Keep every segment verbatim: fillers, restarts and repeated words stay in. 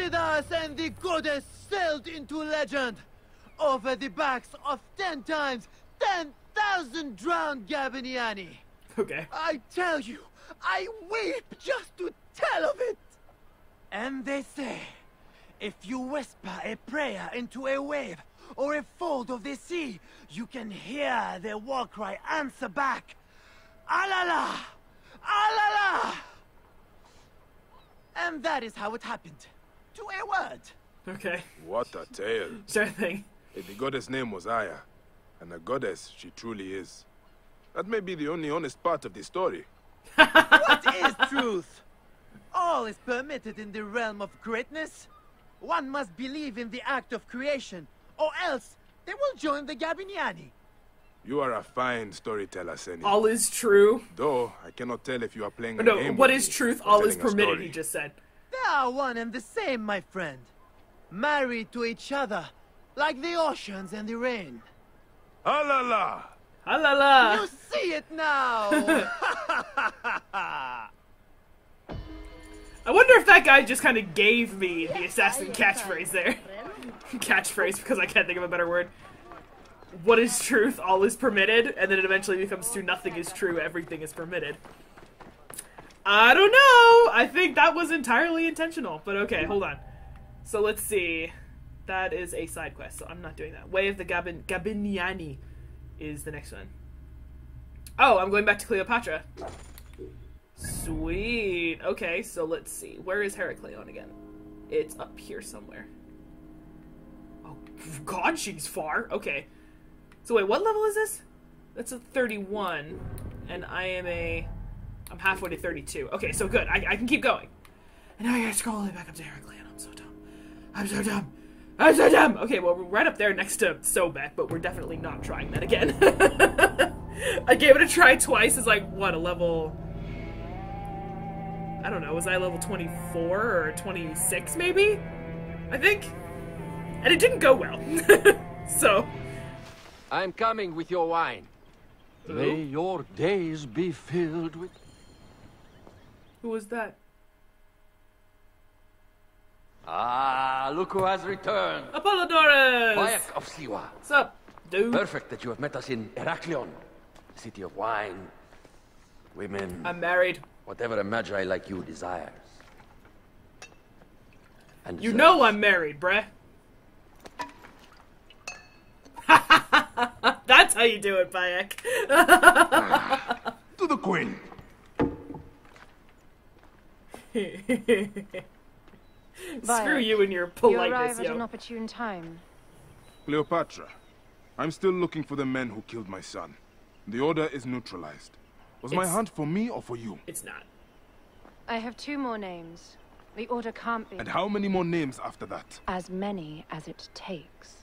Siddhas and the goddess sailed into legend over the backs of ten times ten thousand drowned Gabiniani. Okay. I tell you, I weep just to tell of it. And they say, if you whisper a prayer into a wave or a fold of the sea, you can hear their war cry answer back. Alala! Alala! And that is how it happened. To a word. Okay. What a tale. Sure thing. If the goddess' name was Aya, and a goddess she truly is. That may be the only honest part of the story. What is truth? All is permitted in the realm of greatness. One must believe in the act of creation, or else they will join the Gabiniani. You are a fine storyteller, Seni. All is true. Though, I cannot tell if you are playing a no, game. No, what is truth? All is permitted, you just said. They are one and the same, my friend. Married to each other, like the oceans and the rain. Alala! Alala! You see it now! I wonder if that guy just kind of gave me the assassin catchphrase there. Catchphrase, because I can't think of a better word. What is truth? All is permitted. And then it eventually becomes to nothing is true, everything is permitted. I don't know! I think that was entirely intentional, but okay, hold on. So let's see. That is a side quest, so I'm not doing that. Way of the Gabin Gabiniani is the next one. Oh, I'm going back to Cleopatra. Sweet. Okay, so let's see. Where is Heracleon again? It's up here somewhere. Oh, God, she's far. Okay. So wait, what level is this? That's a thirty-one, and I am a... I'm halfway to thirty-two. Okay, so good. I, I can keep going. And now I gotta scroll all the way back up to Heracleon. I'm so dumb. I'm so dumb. I'm so dumb! Okay, well, we're right up there next to Sobek, but we're definitely not trying that again. I gave it a try twice. It's like, what, a level... I don't know, was I level twenty-four or twenty-six, maybe? I think? And it didn't go well. So... I'm coming with your wine. Ooh. May your days be filled with... Who was that? Ah, look who has returned. Apollodorus! Bayek of Siwa. What's up, dude? Perfect that you have met us in Heracleon, city of wine, women... I'm married. Whatever a magi like you desires. And you know I'm married, bruh. That's how you do it, Bayek. To the queen. Violet, screw you and your politeness, yo. You arrive at an opportune time. Cleopatra, I'm still looking for the men who killed my son. The order is neutralized. Was it's, my hunt for me or for you? It's not. I have two more names. The order can't be... And how many more names after that? As many as it takes.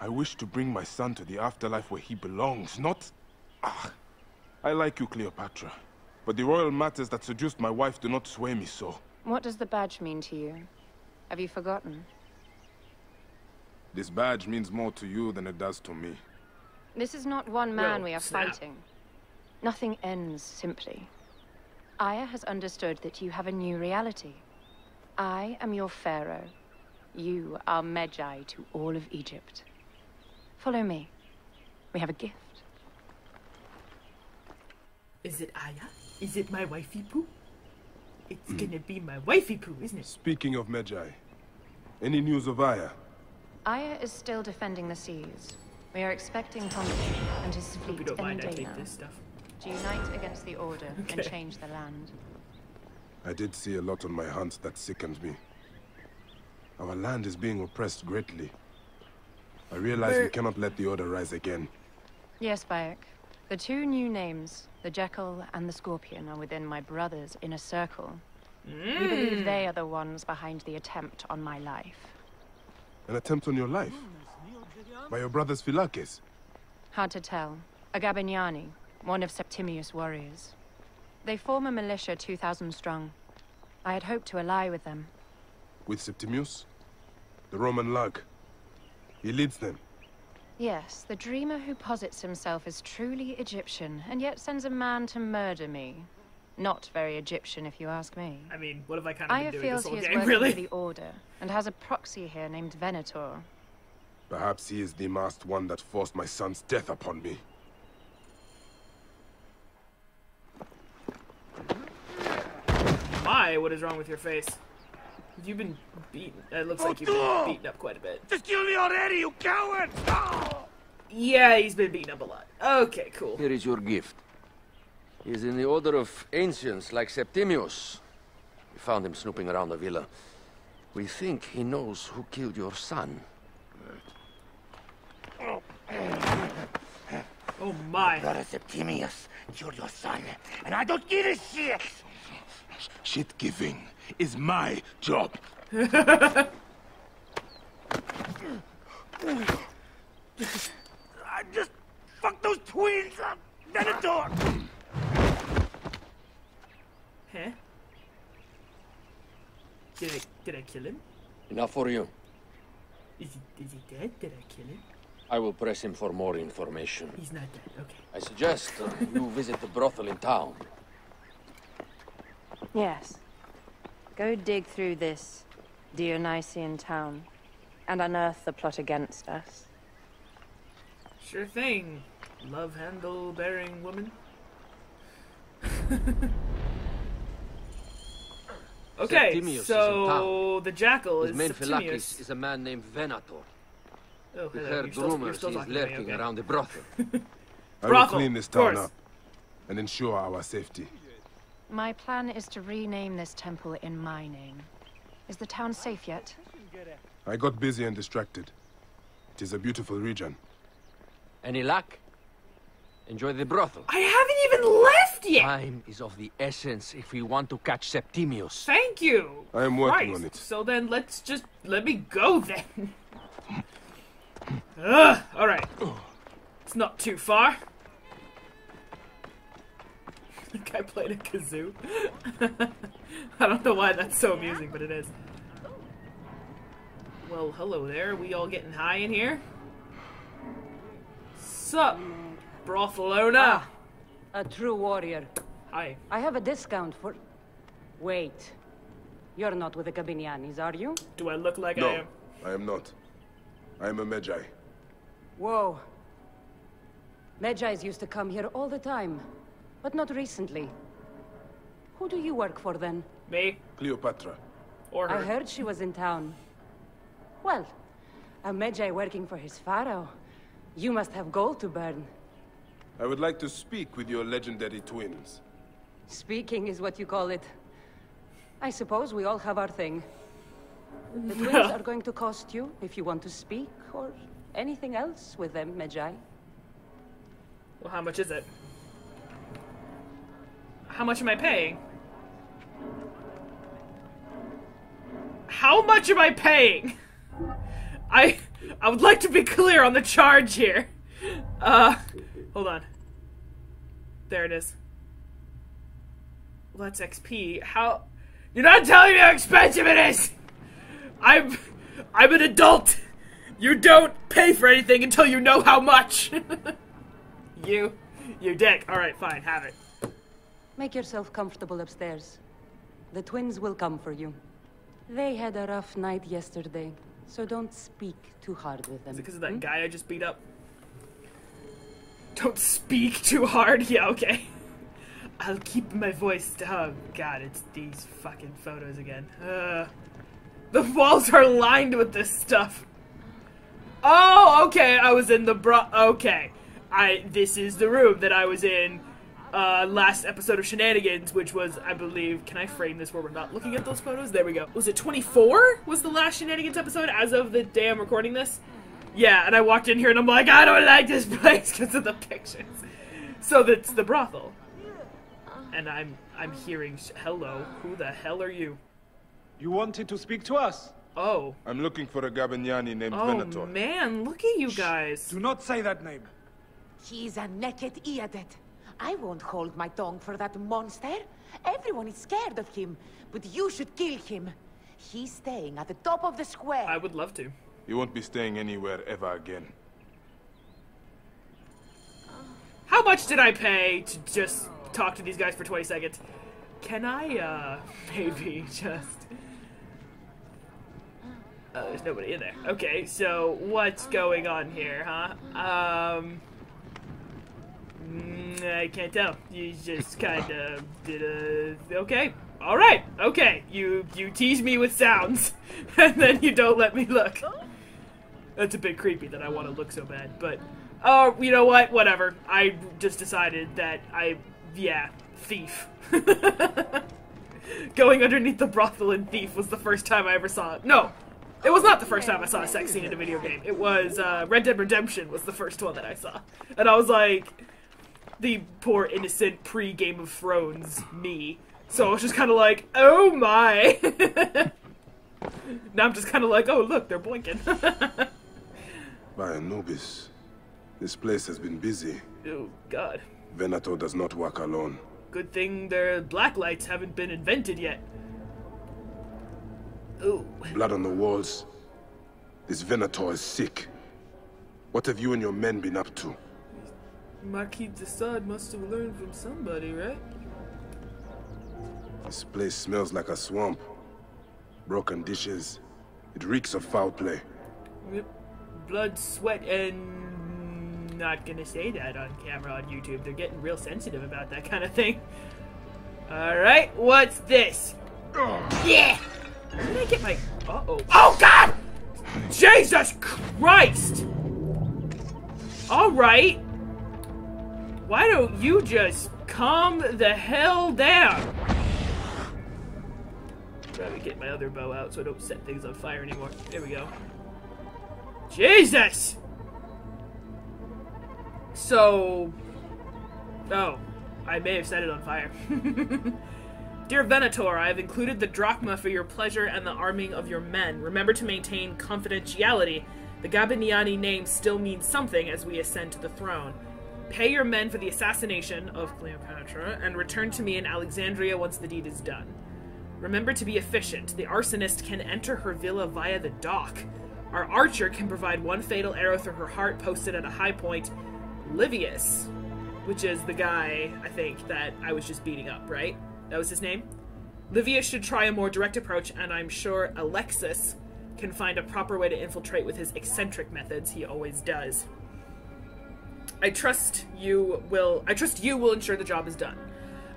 I wish to bring my son to the afterlife where he belongs, not... Ah. I like you, Cleopatra. But the royal matters that seduced my wife do not sway me so. What does the badge mean to you? Have you forgotten? This badge means more to you than it does to me. This is not one man well, we are snap. fighting. Nothing ends simply. Aya has understood that you have a new reality. I am your pharaoh. You are Magi to all of Egypt. Follow me. We have a gift. Is it Aya? Is it my wifey poo? It's mm. gonna be my wifey poo, isn't it? Speaking of Magi, any news of Aya? Aya is still defending the seas. We are expecting Pompey and his fleet any day now. I take this stuff. To unite against the order okay. and change the land. I did see a lot on my hunts that sickened me. Our land is being oppressed greatly. I realize We're... we cannot let the order rise again. Yes, Bayek. The two new names, the Jekyll and the Scorpion, are within my brother's inner circle. Mm. We believe they are the ones behind the attempt on my life. An attempt on your life? By your brother's Philakes? Hard to tell. A Gabiniani, one of Septimius' warriors. They form a militia two thousand strong. I had hoped to ally with them. With Septimius? The Roman Lug. He leads them. Yes, the dreamer who posits himself as truly Egyptian, and yet sends a man to murder me. Not very Egyptian, if you ask me. I mean, what have I kind of been doing this whole game, really? Aya feels he is working for the Order, and has a proxy here named Venator. Perhaps he is the masked one that forced my son's death upon me. My, what is wrong with your face? You've been beaten. It looks like you've been beaten up quite a bit. Just kill me already, you coward! Oh! Yeah, he's been beaten up a lot. Okay, cool. Here is your gift. He's in the Order of Ancients, like Septimius. We found him snooping around the villa. We think he knows who killed your son. Oh my! Brother Septimius killed your son, and I don't give a shit! Shit giving is my job. I just fucked those twins up. Venator. Huh? Did I did I kill him? Enough for you. Is he is he dead? Did I kill him? I will press him for more information. He's not dead. Okay. I suggest uh, you visit the brothel in town. Yes. Go dig through this Dionysian town and unearth the plot against us. Sure thing, love handle bearing woman. Okay, Septimius so the jackal is Septimius. Is a man named Venator. Oh, we heard still, rumors he's lurking okay. around the brothel. I will clean this town up and ensure our safety. My plan is to rename this temple in my name. Is the town safe yet? I got busy and distracted. It is a beautiful region. Any luck? Enjoy the brothel. I haven't even left yet! Time is of the essence if we want to catch Septimius. Thank you! I am working Christ. on it. So then let's just... let me go then. Ugh! Alright. It's not too far. The guy played a kazoo. I don't know why that's so amusing, but it is. Well, hello there. We all getting high in here? Sup, Brothelona? Ah, a true warrior. Hi. I have a discount for... Wait. You're not with the Gabinianis, are you? Do I look like no, I am? I am not. I am a Magi. Whoa. Magis used to come here all the time. But not recently. Who do you work for then? Me. Cleopatra. Or her. I heard she was in town. Well, a Magi working for his pharaoh. You must have gold to burn. I would like to speak with your legendary twins. Speaking is what you call it. I suppose we all have our thing. The twins are going to cost you if you want to speak or anything else with them, Magi. Well, how much is it? How much am I paying? How much am I paying? I I would like to be clear on the charge here. Uh, hold on. There it is. Well, that's X P. How? You're not telling me how expensive it is. I'm I'm an adult. You don't pay for anything until you know how much. you you dick. All right, fine, have it. Make yourself comfortable upstairs. The twins will come for you. They had a rough night yesterday, so don't speak too hard with them. Is it because of that hmm? guy I just beat up? Don't speak too hard? Yeah, okay. I'll keep my voice down. Oh, God, it's these fucking photos again. Uh, the walls are lined with this stuff. Oh, okay, I was in the bro- Okay. I- This is the room that I was in. Uh, last episode of Shenanigans, which was, I believe, can I frame this where we're not looking at those photos? There we go. Was it twenty-four? Was the last Shenanigans episode as of the day I'm recording this? Yeah, and I walked in here and I'm like, I don't like this place because of the pictures. So that's the brothel. And I'm, I'm hearing, sh hello, who the hell are you? You wanted to speak to us? Oh. I'm looking for a Gabiniani named oh, Venator. Oh man, look at you guys. Shh, do not say that name. He's a naked Iadet. I won't hold my tongue for that monster. Everyone is scared of him, but you should kill him. He's staying at the top of the square. I would love to. You won't be staying anywhere ever again. How much did I pay to just talk to these guys for twenty seconds? Can I, uh, maybe just... Oh, there's nobody in there. Okay, so what's going on here, huh? Um... I can't tell. You just kind of did a... Okay. All right. Okay. You you tease me with sounds, and then you don't let me look. That's a bit creepy that I want to look so bad, but... Oh, uh, you know what? Whatever. I just decided that I... Yeah. Thief. Going underneath the brothel in Thief was the first time I ever saw it. No. It was not the first time I saw a sex scene in a video game. It was, uh, Red Dead Redemption was the first one that I saw. And I was like... The poor innocent pre-Game of Thrones me. So I was just kind of like, oh my. Now I'm just kind of like, oh look, they're blinking. By Anubis, this place has been busy. Oh god. Venator does not work alone. Good thing their black lights haven't been invented yet. Ooh. Blood on the walls. This Venator is sick. What have you and your men been up to? Marquis de Sade must have learned from somebody, right? This place smells like a swamp. Broken dishes. It reeks of foul play. Yep. Blood, sweat, and... Not gonna say that on camera on YouTube. They're getting real sensitive about that kind of thing. Alright, what's this? Ugh. Yeah! Where did I get my... Uh-oh. Oh, God! Jesus Christ! Alright. Why don't you just calm the hell down? Try to get my other bow out so I don't set things on fire anymore. There we go. Jesus! So... Oh. I may have set it on fire. Dear Venator, I have included the drachma for your pleasure and the arming of your men. Remember to maintain confidentiality. The Gabiniani name still means something as we ascend to the throne. Pay your men for the assassination of Cleopatra, and return to me in Alexandria once the deed is done. Remember to be efficient. The arsonist can enter her villa via the dock. Our archer can provide one fatal arrow through her heart posted at a high point. Livius, which is the guy, I think, that I was just beating up, right? That was his name? Livius should try a more direct approach, and I'm sure Alexis can find a proper way to infiltrate with his eccentric methods. He always does. I trust you will- I trust you will ensure the job is done.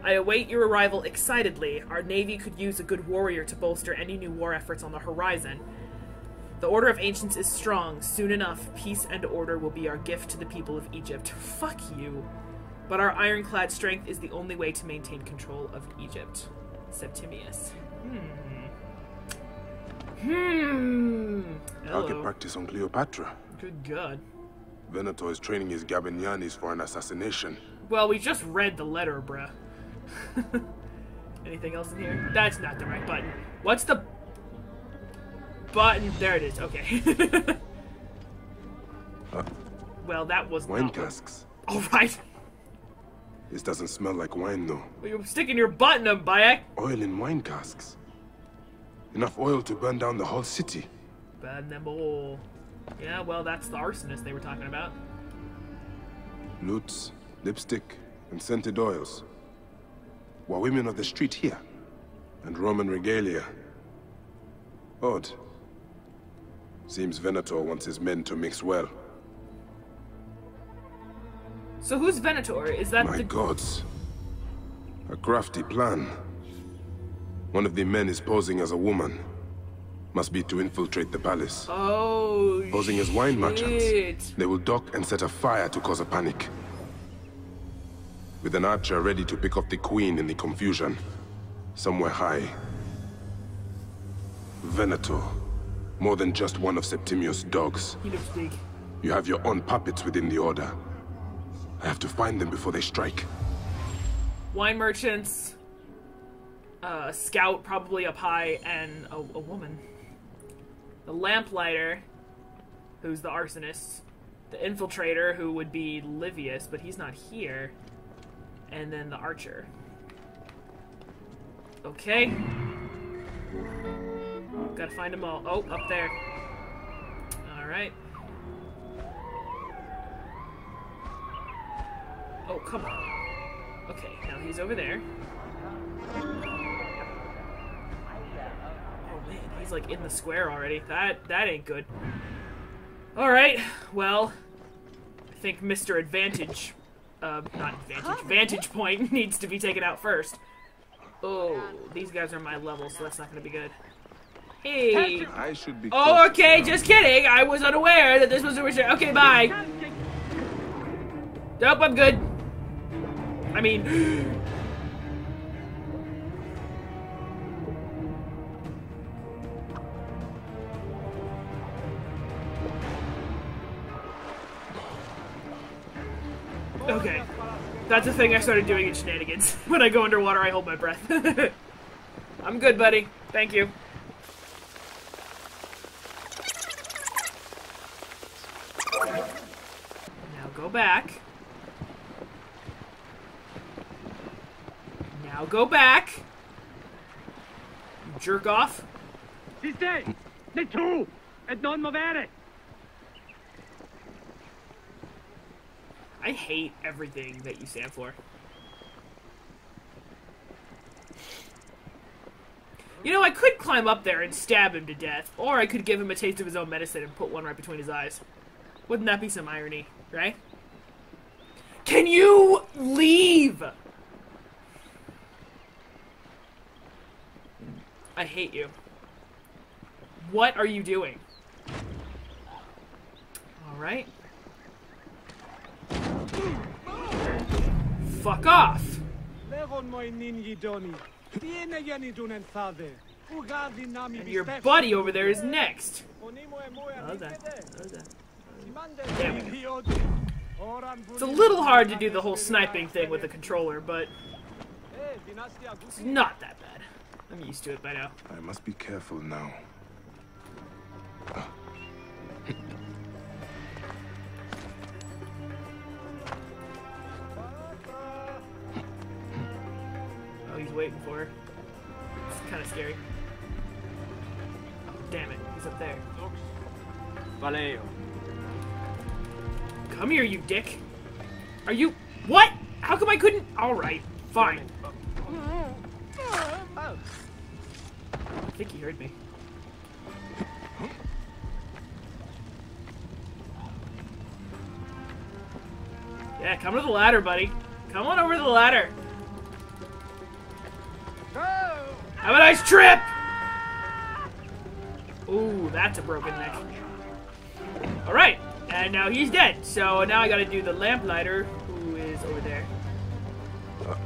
I await your arrival excitedly. Our navy could use a good warrior to bolster any new war efforts on the horizon. The Order of Ancients is strong. Soon enough, peace and order will be our gift to the people of Egypt. Fuck you. But our ironclad strength is the only way to maintain control of Egypt. Septimius. Hmm. Hmm. I'll get practice on Cleopatra. Good God. Venator is training his Gabinianis for an assassination. Well, we just read the letter, bruh. Anything else in here? That's not the right button. What's the... button? There it is. Okay. uh, well, that was wine casks. All right. This doesn't smell like wine, though. Well, you're sticking your butt in them, Bayek. Oil in wine casks. Enough oil to burn down the whole city. Burn them all. Yeah, well, that's the arsonist they were talking about. Lutes, lipstick, and scented oils were women of the street here, and Roman regalia. Odd. Seems Venator wants his men to mix well. So who's Venator? Is that My the... gods. A crafty plan. One of the men is posing as a woman. Must be to infiltrate the palace. Oh, posing as wine merchants, they will dock and set a fire to cause a panic. With an archer ready to pick up the queen in the confusion, somewhere high. Venator, more than just one of Septimius' dogs. He looks big. You have your own puppets within the order. I have to find them before they strike. Wine merchants, uh, scout probably up high, and a, a woman. The lamplighter, who's the arsonist, the infiltrator, who would be Livius, but he's not here, and then the archer. Okay. Gotta find them all. Oh, up there. Alright. Oh, come on. Okay, now he's over there. He's like in the square already. That that ain't good. Alright, well, I think Mister Advantage, uh, not Advantage, Vantage Point needs to be taken out first. Oh, these guys are my level, so that's not gonna be good. Hey! I should be oh, okay, just kidding! I was unaware that this was a return. Okay, bye! Nope, I'm good. I mean... okay. That's the thing I started doing in Shenanigans. When I go underwater, I hold my breath. I'm good, buddy. Thank you. Now go back. Now go back. You jerk off. He's dead. The two. And non movere. I hate everything that you stand for. You know, I could climb up there and stab him to death, or I could give him a taste of his own medicine and put one right between his eyes. Wouldn't that be some irony, right? Can you leave? I hate you. What are you doing? Alright. Fuck off! And your buddy over there is next. It's a little hard to do the whole sniping thing with the controller, but it's not that bad. I'm used to it by now. I must be careful now. Waiting for her. It's kind of scary. Oh, damn it, he's up there. Valeo. Come here, you dick. Are you... What? How come I couldn't... Alright, fine. I think he heard me. Yeah, come to the ladder, buddy. Come on over to the ladder. Have a nice trip! Ooh, that's a broken neck. Alright, and now he's dead. So now I gotta do the lamplighter, who is over there.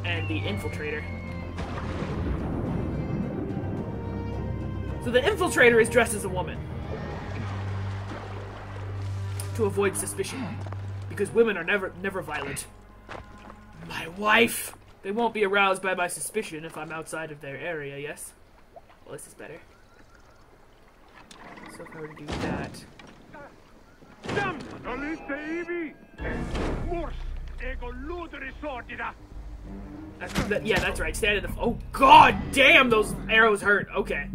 And the infiltrator. So the infiltrator is dressed as a woman. To avoid suspicion. Because women are never, never violent. My wife! They won't be aroused by my suspicion if I'm outside of their area, yes? Well, this is better. So if I were to do that... That's, that, yeah, that's right. Stand in the... F oh, god damn, those arrows hurt. Okay.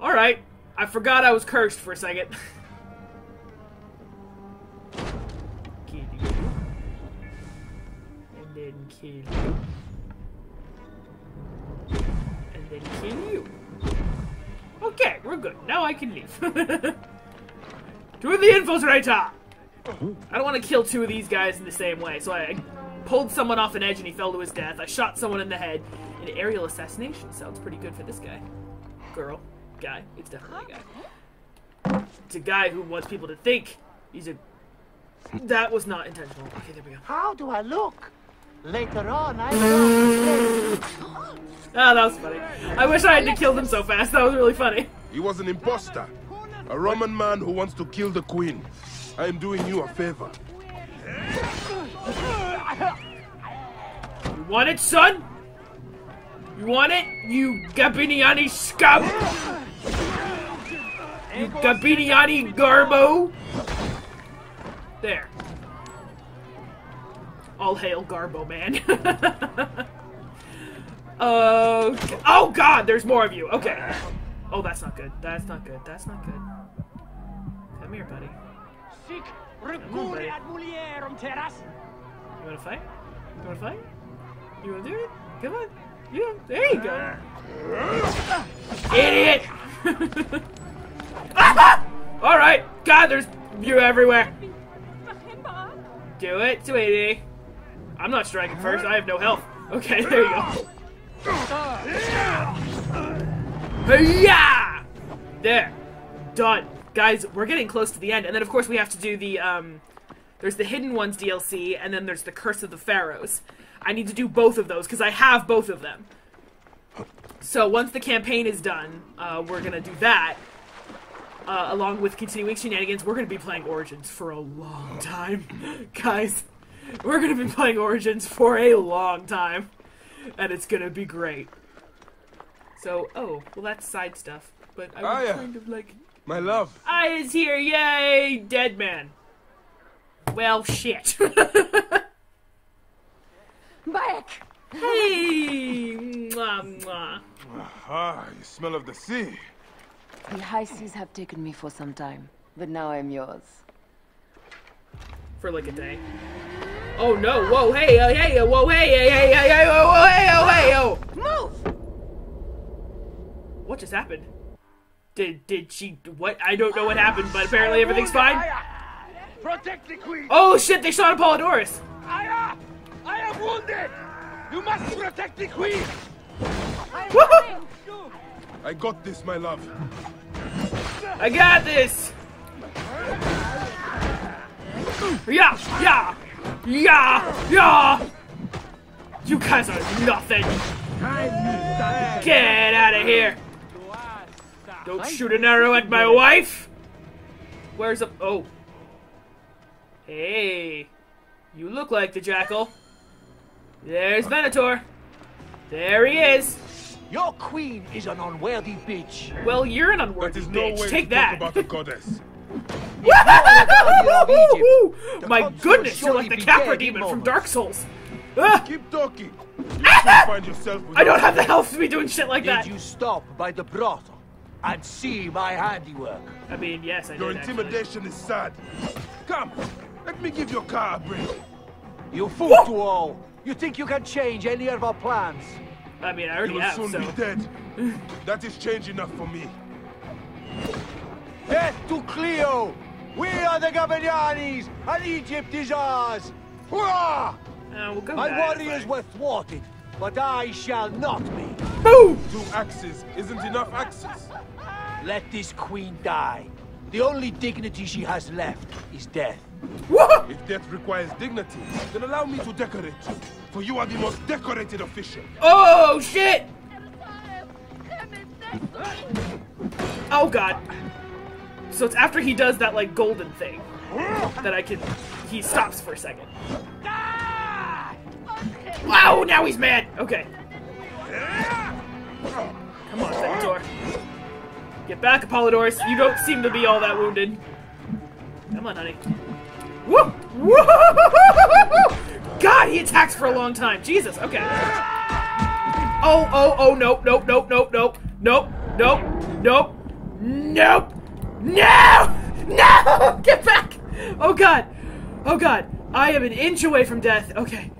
Alright. I forgot I was cursed for a second. And kill you. And then kill you. Okay, we're good. Now I can leave. To the infiltrator! I don't want to kill two of these guys in the same way, so I pulled someone off an edge and he fell to his death. I shot someone in the head. An aerial assassination sounds pretty good for this guy. Girl. Guy. It's definitely a guy. It's a guy who wants people to think he's a... That was not intentional. Okay, there we go. How do I look? Later on, I. Oh, that was funny. I wish I had to kill them so fast. That was really funny. He was an imposter. A Roman man who wants to kill the queen. I am doing you a favor. You want it, son? You want it? You Gabiniani scum! You Gabiniani garbo! There. All hail Garbo, man. Okay. Oh, God, there's more of you. Okay. Oh, that's not good. That's not good. That's not good. Come here, buddy. Come on, buddy. You want to fight? You want to fight? You want to do it? Come on. You don't... There you go. Idiot! Alright! God, there's you everywhere! Do it, sweetie! I'm not striking first, I have no health. Okay, there you go. Hi-ya! There. Done. Guys, we're getting close to the end, and then of course we have to do the, um... there's the Hidden Ones D L C, and then there's the Curse of the Pharaohs. I need to do both of those, because I have both of them. So once the campaign is done, uh, we're gonna do that. Uh, along with continuing shenanigans, we're gonna be playing Origins for a long time. Guys, we're gonna be playing Origins for a long time. And it's gonna be great. So, oh, well that's side stuff. But I was Aya, kind of like... my love! Aya's here, yay! Dead man. Well, shit. Back! Hey! Mwah, mwah. Aha, you smell of the sea. The high seas have taken me for some time, but now I'm yours. For like a day. Oh no! Whoa! Hey! Uh, hey! Uh, whoa! Hey! Hey! Hey! Hey! Hey! Whoa! Whoa, hey! Oh! Hey! Oh! Move! What just happened? Did did she? What? I don't know what happened, but apparently everything's fine. Protect the queen. Oh shit! They shot Apollodorus. I am. I am wounded. You must protect the queen! Woohoo! I got this, my love. I got this! Yeah! Yeah! Yeah! Yeah! You guys are nothing! Get out of here! Don't shoot an arrow at my wife! Where's a- oh. Hey! You look like the jackal. There's Venator. There he is. Your queen is an unworthy bitch. Well, you're an unworthy bitch. No way Take to that. Talk about a goddess. My goodness, you're like the Capra demon moments. from Dark Souls. Keep talking. You find yourself I don't have the health to be doing shit like did that. Did you stop by the brothel and see my handiwork? I mean, yes, I did. Your intimidation actually. is sad. Come, let me give your car a break. You fool Whoa. to all. You think you can change any of our plans? I mean, I already you will have, soon so... be dead. That is change enough for me. Death to Cleo! We are the Gavilanis, and Egypt is ours! Hurrah! Uh, we'll My warriors were thwarted, but I shall not be. Boom! Two axes isn't enough axes. Let this queen die. The only dignity she has left is death. What? If death requires dignity, then allow me to decorate you, for you are the most decorated official. Oh shit! Oh god. So it's after he does that like golden thing that I can. He stops for a second. Wow! Now he's mad. Okay. Come on, Venator. Get back, Apollodorus. You don't seem to be all that wounded. Come on, honey. Woo! Woo! God, he attacks for a long time. Jesus, okay. Oh, oh, oh, nope, nope, nope, nope, nope, nope, nope, nope, nope, no! No! Get back! Oh, God. Oh, God. I am an inch away from death. Okay.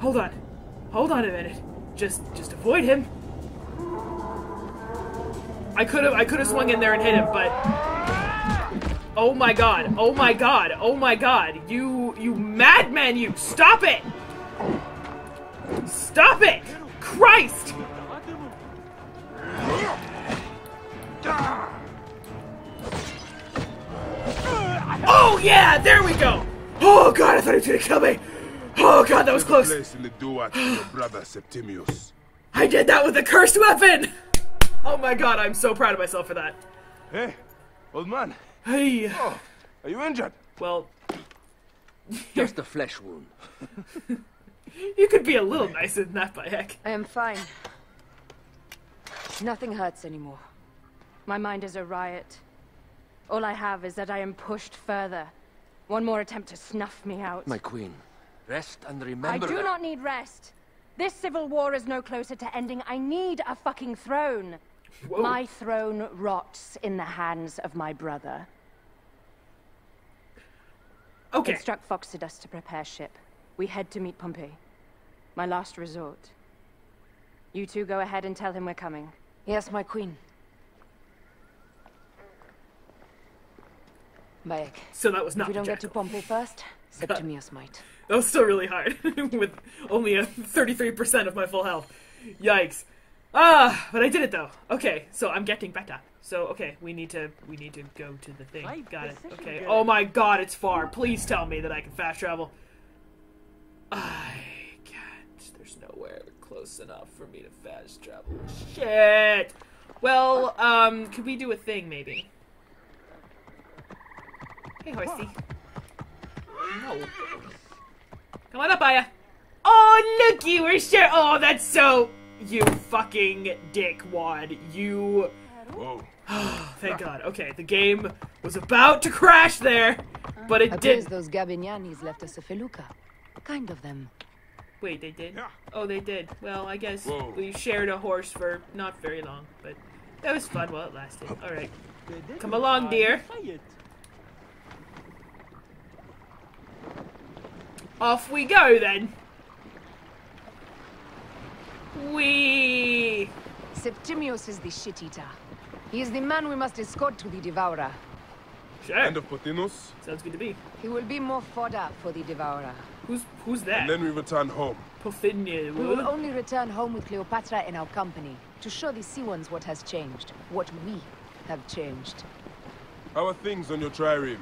Hold on. Hold on a minute. Just, just avoid him. I could have, I could have swung in there and hit him, but... Oh my god, oh my god, oh my god, you, you madman, you, stop it! Stop it! Christ! Oh yeah, there we go! Oh god, I thought he was gonna kill me! Oh god, that was close! I did that with a cursed weapon! Oh my god, I'm so proud of myself for that. Hey, old man. Hey. Oh, are you injured? Well, just a flesh wound. You could be a little nicer than that, by heck. I am fine. Nothing hurts anymore. My mind is a riot. All I have is that I am pushed further. One more attempt to snuff me out. My queen, rest and remember. I do not need rest. This civil war is no closer to ending. I need a fucking throne. Whoa. My throne rots in the hands of my brother. Okay. Instruct Foxidus to prepare ship. We head to meet Pompey. My last resort. You two go ahead and tell him we're coming. Yes, my queen. Bayek. So that was not. If we don't jackal. Get to Pompeii first, Septimius might. That was still really hard, with only a thirty-three percent of my full health. Yikes. Ah, but I did it though. Okay, so I'm getting better. So okay, we need to we need to go to the thing. Got it. Okay. Oh my God, it's far. Please tell me that I can fast travel. I can't. There's nowhere close enough for me to fast travel. Shit. Well, um, could we do a thing maybe? Hey, horsey. No. Come on up, Aya. Oh, looky, we're sure. Oh, that's so. You fucking dickwad. You. Whoa. Thank God. Okay, the game was about to crash there, but it didn't. Those Gabinianis left us a felucca. Kind of them. Wait, they did? Yeah. Oh, they did. Well, I guess Whoa. we shared a horse for not very long, but that was fun while it lasted. All right. Come along, dear. Off we go, then. Wee! Septimius is the shit-eater. He is the man we must escort to the Devourer. Sure. And of Pothinus? Sounds good to me. He will be more fodder for the Devourer. Who's who's that? And then we return home. Pothinus. We will only return home with Cleopatra in our company, to show the sea ones what has changed, what we have changed. How are things on your trireme?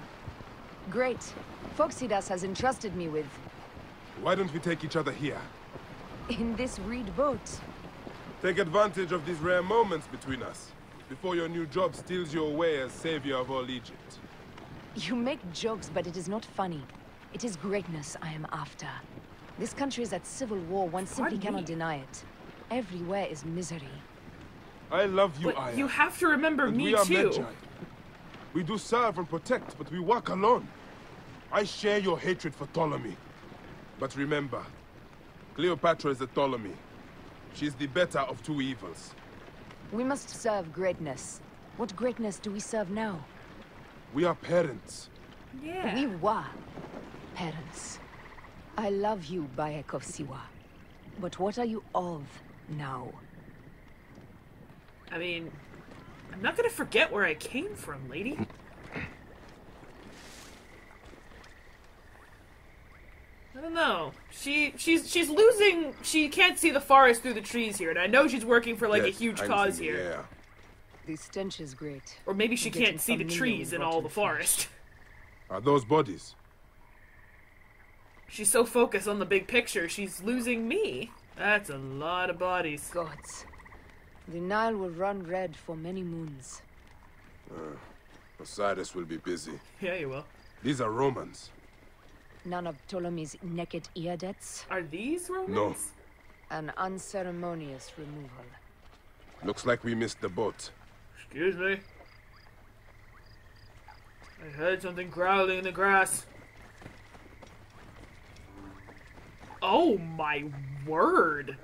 Great. Foxidas has entrusted me with... Why don't we take each other here? In this reed boat. Take advantage of these rare moments between us, before your new job steals you away as savior of all Egypt. You make jokes, but it is not funny. It is greatness I am after. This country is at civil war, one simply cannot deny it. Everywhere is misery. I love you, Aya. You have to remember me too. We do serve and protect, but we work alone. I share your hatred for Ptolemy. But remember, Cleopatra is a Ptolemy. She's the better of two evils. We must serve greatness. What greatness do we serve now? We are parents. Yeah. We were parents. I love you, Bayek of Siwa. But what are you of now? I mean, I'm not gonna forget where I came from, lady. I don't know. She she's she's losing. She can't see the forest through the trees here, and I know she's working for like yes, a huge I'm cause here. Yeah. The stench is great. Or maybe she can't see the trees and all the forest. Are those bodies? She's so focused on the big picture, she's losing me. That's a lot of bodies. Gods, the Nile will run red for many moons. Uh, Osiris will be busy. Yeah, he will. These are Romans. None of Ptolemy's naked ear debts. Are these Romans? No. An unceremonious removal. Looks like we missed the boat. Excuse me. I heard something growling in the grass. Oh my word.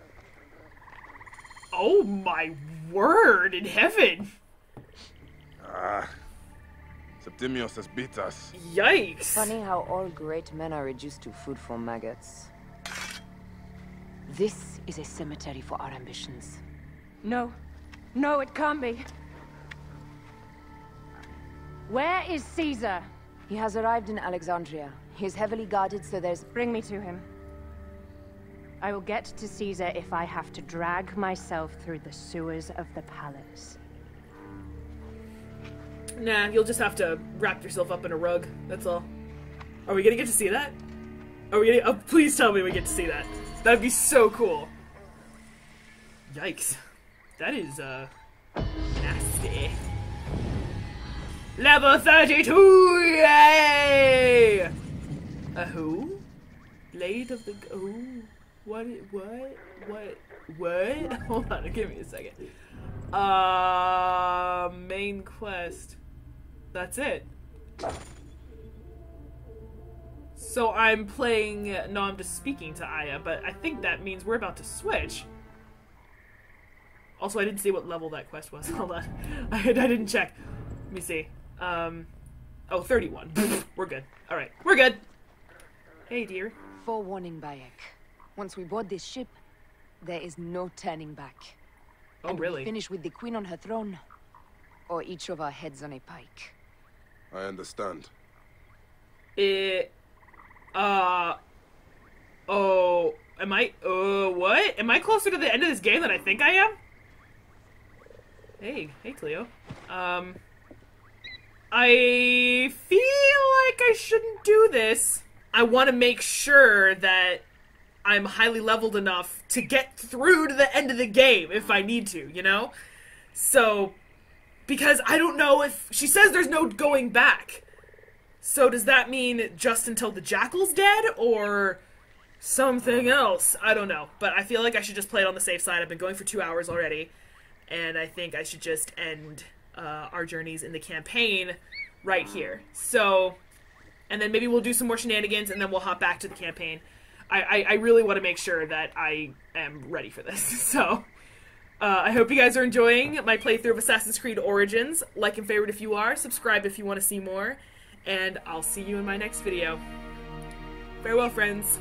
Oh my word in heaven. Ah. Septimius has beat us. Yikes! Funny how all great men are reduced to food for maggots. This is a cemetery for our ambitions. No. No, it can't be. Where is Caesar? He has arrived in Alexandria. He is heavily guarded, so there's... Bring me to him. I will get to Caesar if I have to drag myself through the sewers of the palace. Nah, you'll just have to wrap yourself up in a rug, that's all. Are we gonna get to see that? Are we gonna- oh, please tell me we get to see that. That'd be so cool. Yikes. That is, uh, nasty. Level thirty-two! Yay! A who? Blade of the- oh. What? What? What? What? Hold on, give me a second. Uh, main quest. That's it. So I'm playing... No, I'm just speaking to Aya, but I think that means we're about to switch. Also, I didn't see what level that quest was. Hold on. I, I didn't check. Let me see. Um, oh, thirty-one. We're good. Alright, we're good. Hey, dear. Forewarning, Bayek. Once we board this ship, there is no turning back. Oh, and really? We finish with the queen on her throne, or each of our heads on a pike. I understand. It. Uh. Oh. Am I. Uh. What? Am I closer to the end of this game than I think I am? Hey. Hey, Cleo. Um. I feel like I shouldn't do this. I want to make sure that I'm highly leveled enough to get through to the end of the game if I need to, you know? So, because I don't know if... She says there's no going back. So does that mean just until the Jackal's dead, or something else? I don't know. But I feel like I should just play it on the safe side. I've been going for two hours already, and I think I should just end... Uh, our journeys in the campaign right here. So, and then maybe we'll do some more shenanigans and then we'll hop back to the campaign. I, I, I really want to make sure that I am ready for this. So, uh, I hope you guys are enjoying my playthrough of Assassin's Creed Origins. Like and favorite if you are, subscribe if you want to see more, and I'll see you in my next video. Farewell, friends.